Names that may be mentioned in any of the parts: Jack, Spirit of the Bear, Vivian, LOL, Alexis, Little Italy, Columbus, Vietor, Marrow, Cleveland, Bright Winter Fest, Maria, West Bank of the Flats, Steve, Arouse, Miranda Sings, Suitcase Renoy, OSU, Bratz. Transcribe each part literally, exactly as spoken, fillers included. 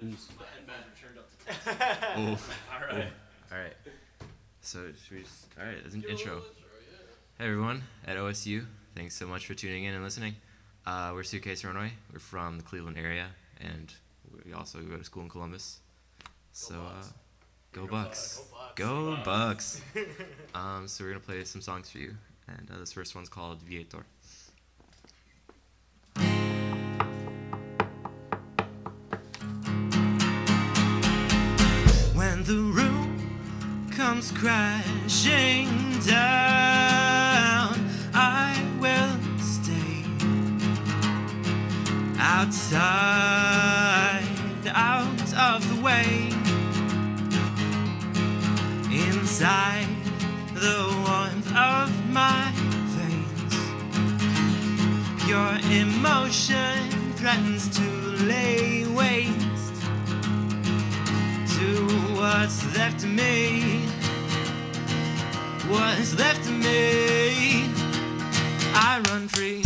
And my head manager turned up to ten. All right. Ooh. All right. So should we just, all right, as an intro. Hey everyone at O S U, thanks so much for tuning in and listening. Uh, we're Suitcase Renoy. We're from the Cleveland area, and we also go to school in Columbus. So uh, go Bucks, go Bucks. Go Bucks. um, so we're gonna play some songs for you, and uh, this first one's called Vietor. When the room comes crashing down, I will stay outside, out of the way, inside the warmth of my veins. Your emotion threatens to lay waste to what's left of me, what's left of me. I run free.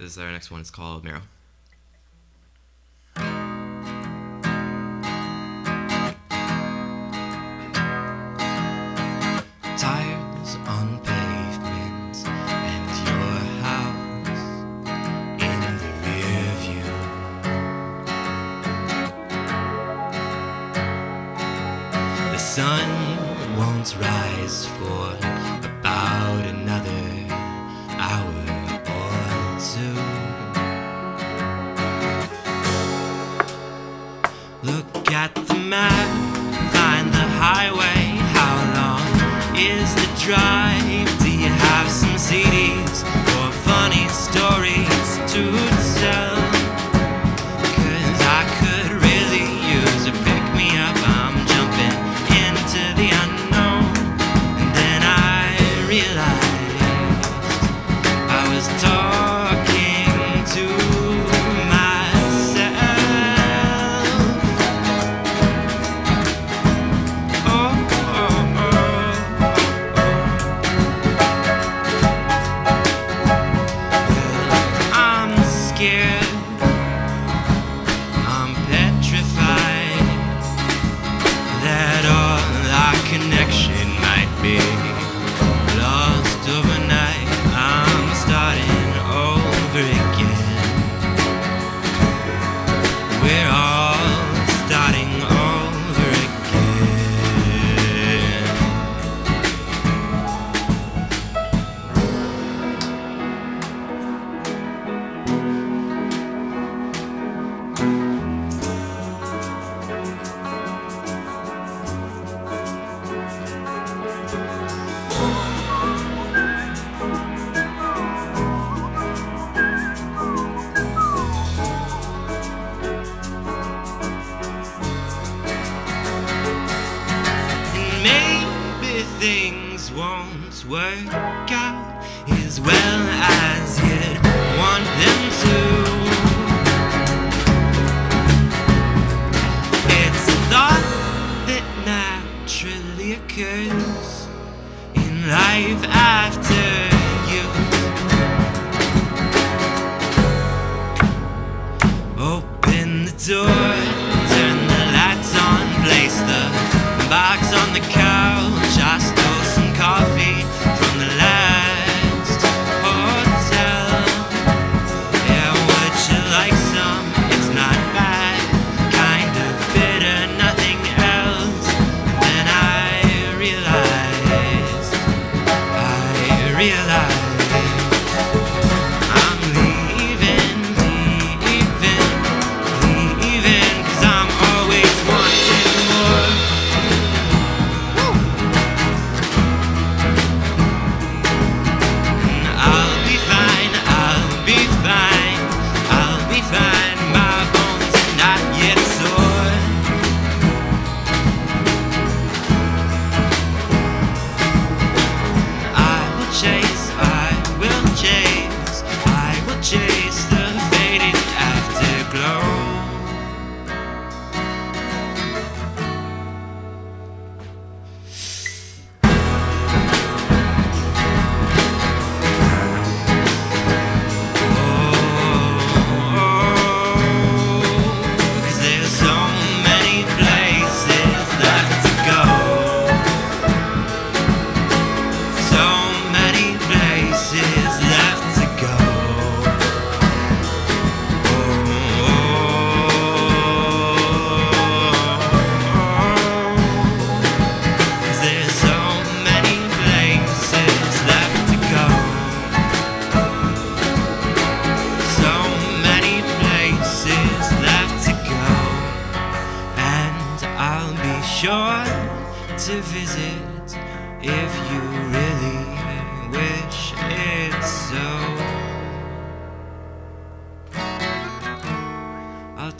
This is our next one. It's called Marrow. Tires on pavements and your house in the rear view. The sun won't rise for about another hour. Look at the map, find the highway. How long is the drive? Do you have some C Ds or funny stories to tell? 'Cause I could really use work out as well as you'd want them to. It's a thought that naturally occurs in life after you open the door, turn the lights on, place the box on the couch. I stole some coffee from the last hotel. Yeah, would you like some? It's not bad, kind of bitter, nothing else. And then I realized, I realized I'm leaving, leaving, leaving, 'cause I'm always wanting more.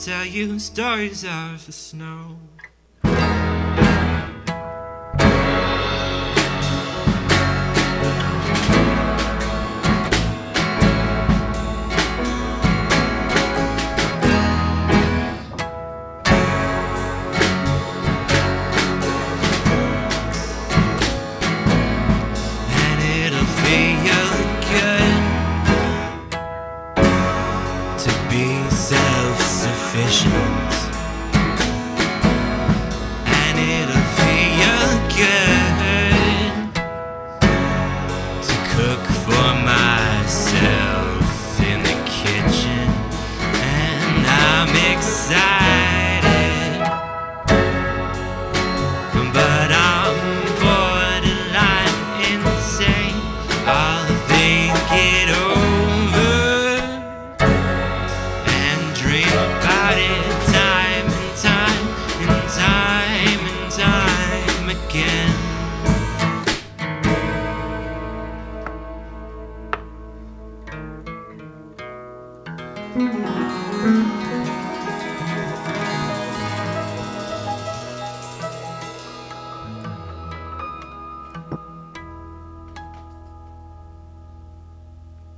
Tell you stories of the snow.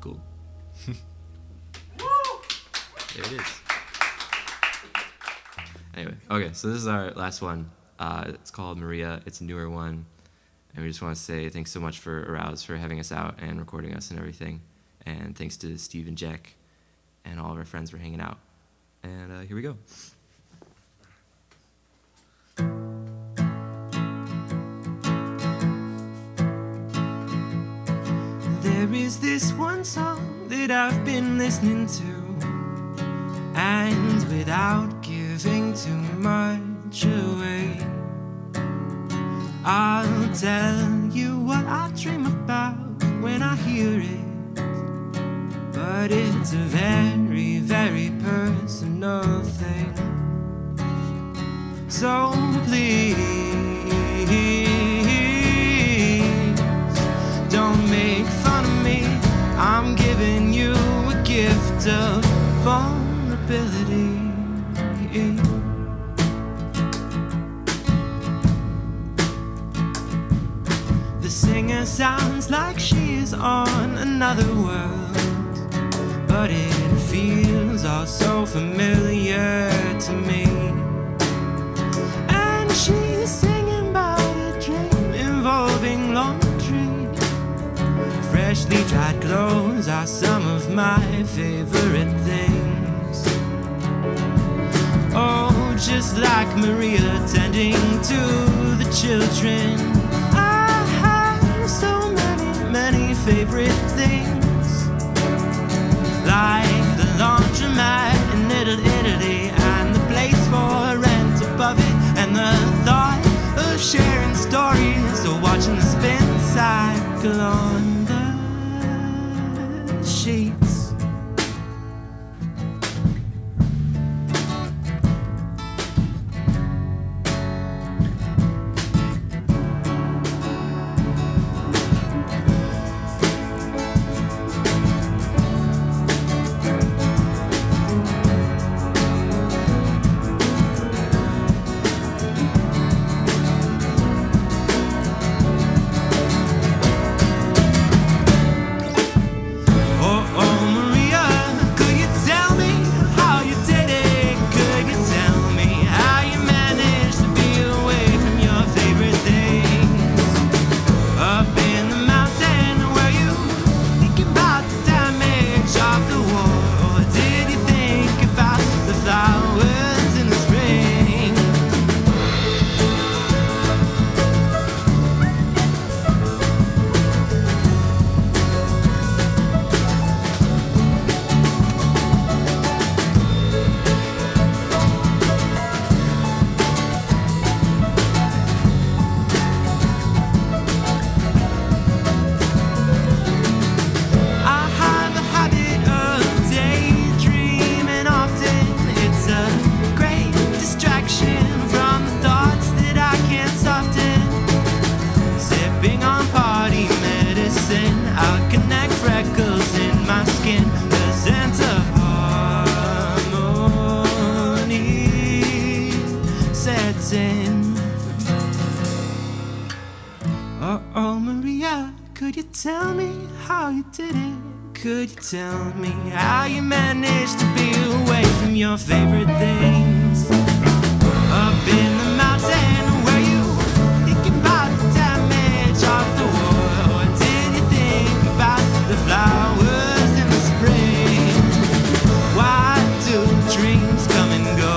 Cool. There it is. Anyway, okay, so this is our last one. Uh, it's called Maria. It's a newer one. And we just want to say thanks so much for Arouse for having us out and recording us and everything. And thanks to Steve and Jack and all of our friends for hanging out. And uh, here we go. There is this one song that I've been listening to, and without giving too much away, I'll tell you what I dream about when I hear it. But it's a very, very personal thing, so please don't make fun of me. I'm giving you a gift of vulnerability. The singer Maria sounds like she's on another world, but it feels all so familiar to me. And she's singing about a dream involving laundry. Freshly dried clothes are some of my favorite things. Oh, just like Maria tending to the children. I have so many, many favorite things, like the laundromat in Little Italy, and the place for rent above it, and the thought of sharing stories or watching the spin cycle on the sheets. Oh, Maria, could you tell me how you did it? Could you tell me how you managed to be away from your favorite things? Up in the mountain, were you thinking about the damage of the war? Or did you think about the flowers in the spring? Why do dreams come and go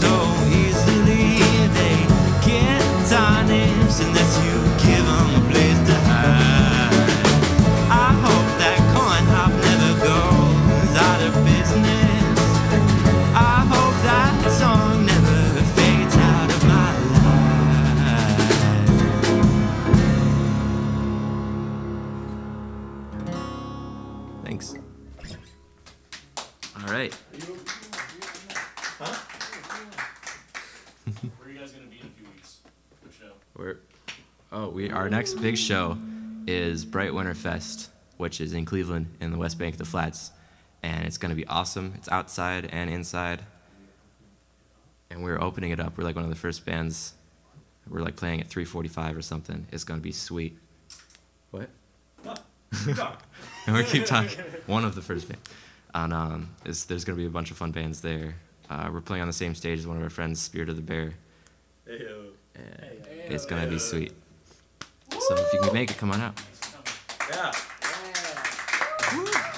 so easily? They get tarnished unless you give them a place to hide. I hope that corn hop never goes out of business. I hope that song never fades out of my life. Thanks. All right. Are you okay? Huh? Where are you guys going to be in a few weeks? The show? We're Oh, we, our next big show is Bright Winter Fest, which is in Cleveland in the West Bank of the Flats. And it's going to be awesome. It's outside and inside. And we're opening it up. We're like one of the first bands. We're like playing at three forty-five or something. It's going to be sweet. What? And we keep talking. One of the first bands. And um, it's, there's going to be a bunch of fun bands there. Uh, we're playing on the same stage as one of our friends, Spirit of the Bear. Ayo. Ayo. It's going to be sweet. So if you can make it, come on out. Yeah. Yeah.